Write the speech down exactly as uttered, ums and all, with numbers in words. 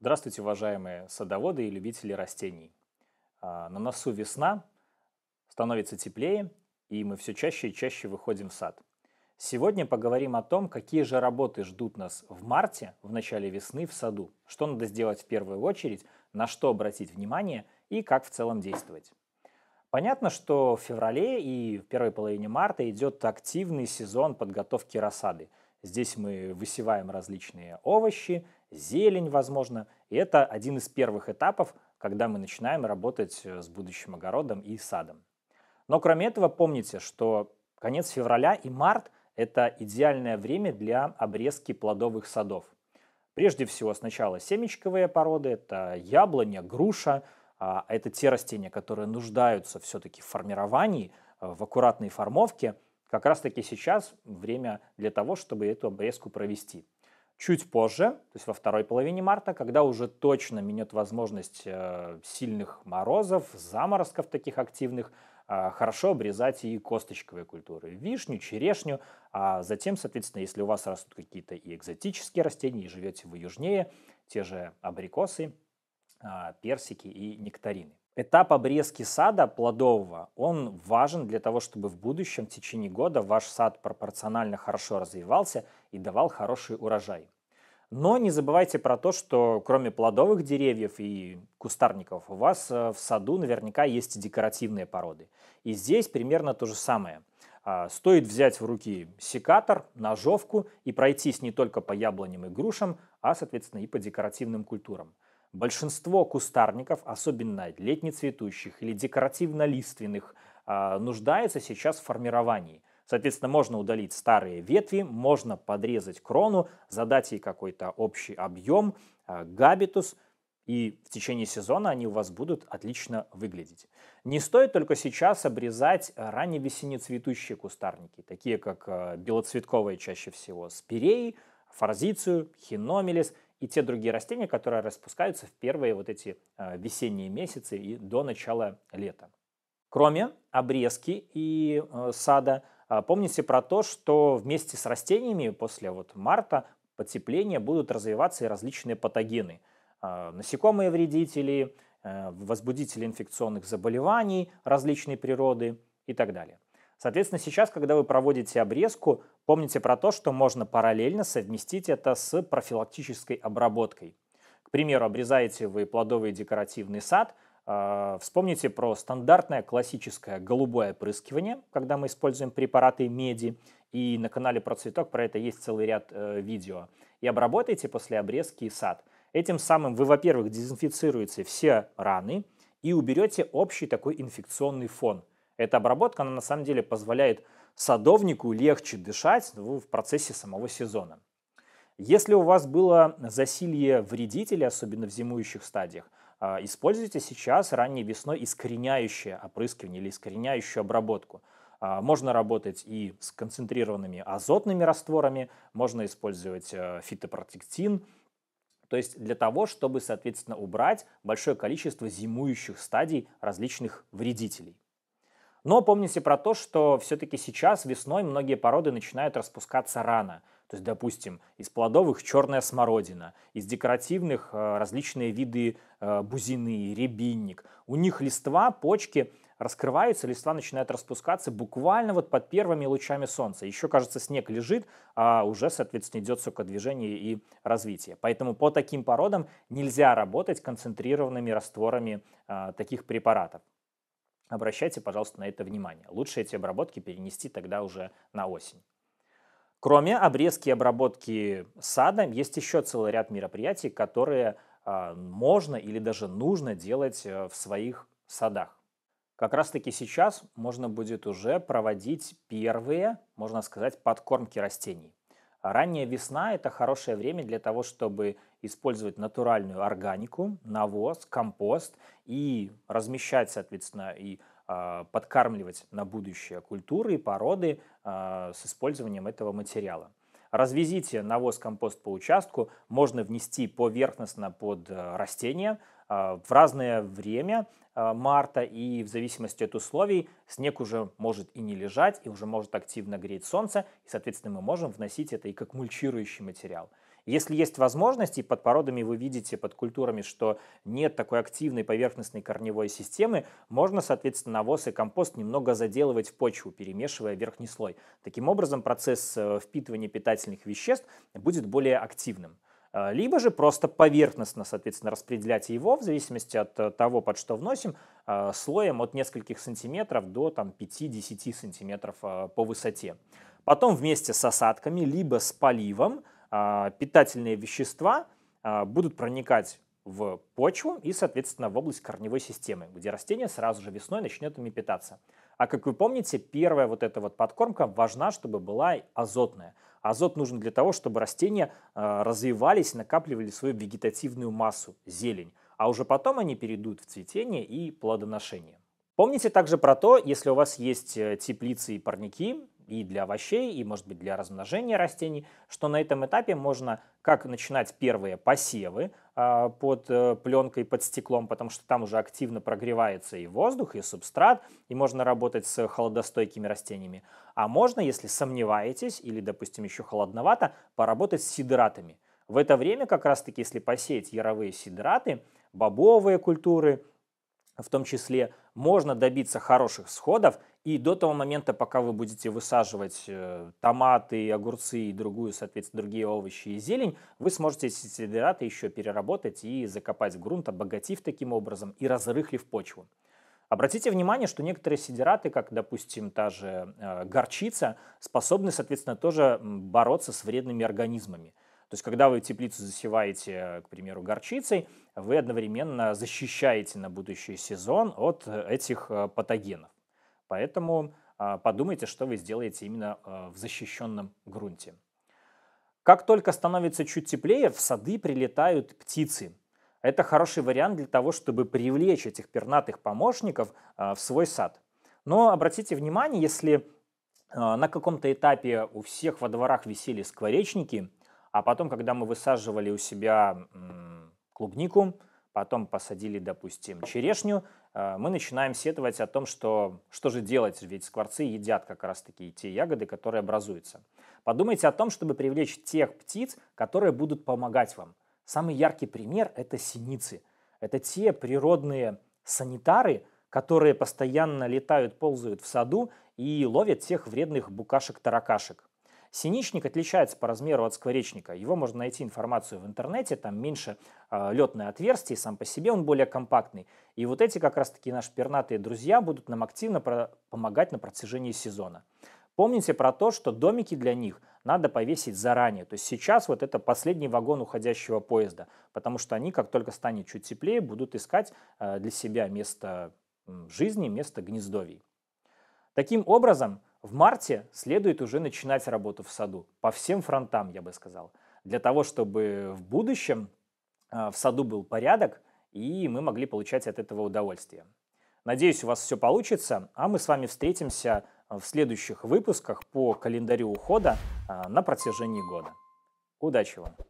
Здравствуйте, уважаемые садоводы и любители растений. На носу весна, становится теплее, и мы все чаще и чаще выходим в сад. Сегодня поговорим о том, какие же работы ждут нас в марте, в начале весны в саду, что надо сделать в первую очередь, на что обратить внимание и как в целом действовать. Понятно, что в феврале и в первой половине марта идет активный сезон подготовки рассады. Здесь мы высеваем различные овощи, зелень, возможно. И это один из первых этапов, когда мы начинаем работать с будущим огородом и садом. Но кроме этого, помните, что конец февраля и март – это идеальное время для обрезки плодовых садов. Прежде всего, сначала семечковые породы – это яблоня, груша. Это те растения, которые нуждаются все-таки в формировании, в аккуратной формовке. Как раз-таки сейчас время для того, чтобы эту обрезку провести. Чуть позже, то есть во второй половине марта, когда уже точно минет возможность сильных морозов, заморозков таких активных, хорошо обрезать и косточковые культуры. Вишню, черешню, а затем, соответственно, если у вас растут какие-то и экзотические растения, и живете вы южнее, те же абрикосы, персики и нектарины. Этап обрезки сада плодового, он важен для того, чтобы в будущем, в течение года, ваш сад пропорционально хорошо развивался и давал хороший урожай. Но не забывайте про то, что кроме плодовых деревьев и кустарников, у вас в саду наверняка есть и декоративные породы. И здесь примерно то же самое. Стоит взять в руки секатор, ножовку и пройтись не только по яблоням и грушам, а, соответственно, и по декоративным культурам. Большинство кустарников, особенно летнецветущих или декоративно-лиственных, нуждается сейчас в формировании. Соответственно, можно удалить старые ветви, можно подрезать крону, задать ей какой-то общий объем, габитус, и в течение сезона они у вас будут отлично выглядеть. Не стоит только сейчас обрезать ранне весеннецветущие кустарники, такие как белоцветковые чаще всего, спиреи, форзицию, хиномелис и те другие растения, которые распускаются в первые вот эти весенние месяцы и до начала лета. Кроме обрезки и сада, помните про то, что вместе с растениями после вот марта потепления будут развиваться и различные патогены. Насекомые вредители, возбудители инфекционных заболеваний различной природы и так далее. Соответственно, сейчас, когда вы проводите обрезку, помните про то, что можно параллельно совместить это с профилактической обработкой. К примеру, обрезаете вы плодовый декоративный сад, э, вспомните про стандартное классическое голубое опрыскивание, когда мы используем препараты меди, и на канале Процветок про это есть целый ряд э, видео, и обработайте после обрезки сад. Этим самым вы, во-первых, дезинфицируете все раны и уберете общий такой инфекционный фон. Эта обработка, она на самом деле позволяет садовнику легче дышать в процессе самого сезона. Если у вас было засилье вредителей, особенно в зимующих стадиях, используйте сейчас ранней весной искореняющее опрыскивание или искореняющую обработку. Можно работать и с концентрированными азотными растворами, можно использовать фитопротектин. То есть для того, чтобы, соответственно, убрать большое количество зимующих стадий различных вредителей. Но помните про то, что все-таки сейчас весной многие породы начинают распускаться рано. То есть, допустим, из плодовых черная смородина, из декоративных различные виды бузины, рябинник. У них листва, почки раскрываются, листва начинают распускаться буквально вот под первыми лучами солнца. Еще, кажется, снег лежит, а уже, соответственно, идет сокодвижение и развитие. Поэтому по таким породам нельзя работать концентрированными растворами таких препаратов. Обращайте, пожалуйста, на это внимание. Лучше эти обработки перенести тогда уже на осень. Кроме обрезки и обработки сада, есть еще целый ряд мероприятий, которые можно или даже нужно делать в своих садах. Как раз-таки сейчас можно будет уже проводить первые, можно сказать, подкормки растений. Ранняя весна – это хорошее время для того, чтобы использовать натуральную органику, навоз, компост и размещать, соответственно, и э, подкармливать на будущее культуры и породы э, с использованием этого материала. Развезите навоз, компост по участку, можно внести поверхностно под растения. В разное время марта и в зависимости от условий снег уже может и не лежать, и уже может активно греть солнце, и, соответственно, мы можем вносить это и как мульчирующий материал. Если есть возможности, под породами вы видите, под культурами, что нет такой активной поверхностной корневой системы, можно, соответственно, навоз и компост немного заделывать в почву, перемешивая верхний слой. Таким образом, процесс впитывания питательных веществ будет более активным. Либо же просто поверхностно, соответственно, распределять его, в зависимости от того, под что вносим, слоем от нескольких сантиметров до пяти-десяти сантиметров по высоте. Потом вместе с осадками, либо с поливом, питательные вещества будут проникать в почву и, соответственно, в область корневой системы, где растение сразу же весной начнет ими питаться. А как вы помните, первая вот эта вот подкормка важна, чтобы была азотная. Азот нужен для того, чтобы растения развивались, накапливали свою вегетативную массу, зелень. А уже потом они перейдут в цветение и плодоношение. Помните также про то, если у вас есть теплицы и парники, и для овощей, и, может быть, для размножения растений, что на этом этапе можно как начинать первые посевы под пленкой, под стеклом, потому что там уже активно прогревается и воздух, и субстрат, и можно работать с холодостойкими растениями. А можно, если сомневаетесь, или, допустим, еще холодновато, поработать с сидератами. В это время, как раз-таки, если посеять яровые сидераты, бобовые культуры, в том числе, можно добиться хороших сходов, и до того момента, пока вы будете высаживать томаты, огурцы и другую, соответственно, другие овощи и зелень, вы сможете эти сидераты еще переработать и закопать в грунт, обогатив таким образом и разрыхлив почву. Обратите внимание, что некоторые сидераты, как, допустим, та же горчица, способны, соответственно, тоже бороться с вредными организмами. То есть, когда вы теплицу засеваете, к примеру, горчицей, вы одновременно защищаете на будущий сезон от этих патогенов. Поэтому подумайте, что вы сделаете именно в защищенном грунте. Как только становится чуть теплее, в сады прилетают птицы. Это хороший вариант для того, чтобы привлечь этих пернатых помощников в свой сад. Но обратите внимание, если на каком-то этапе у всех во дворах висели скворечники, а потом, когда мы высаживали у себя клубнику, потом посадили, допустим, черешню, мы начинаем сетовать о том, что что же делать, ведь скворцы едят как раз-таки те ягоды, которые образуются. Подумайте о том, чтобы привлечь тех птиц, которые будут помогать вам. Самый яркий пример – это синицы. Это те природные санитары, которые постоянно летают, ползают в саду и ловят тех вредных букашек-таракашек. Синичник отличается по размеру от скворечника. Его можно найти информацию в интернете, там меньше э, летное отверстие, сам по себе он более компактный. И вот эти как раз-таки наши пернатые друзья будут нам активно помогать на протяжении сезона. Помните про то, что домики для них надо повесить заранее. То есть сейчас вот это последний вагон уходящего поезда, потому что они, как только станет чуть теплее, будут искать э, для себя место жизни, место гнездовий. Таким образом, в марте следует уже начинать работу в саду, по всем фронтам, я бы сказал, для того, чтобы в будущем в саду был порядок и мы могли получать от этого удовольствие. Надеюсь, у вас все получится, а мы с вами встретимся в следующих выпусках по календарю ухода на протяжении года. Удачи вам!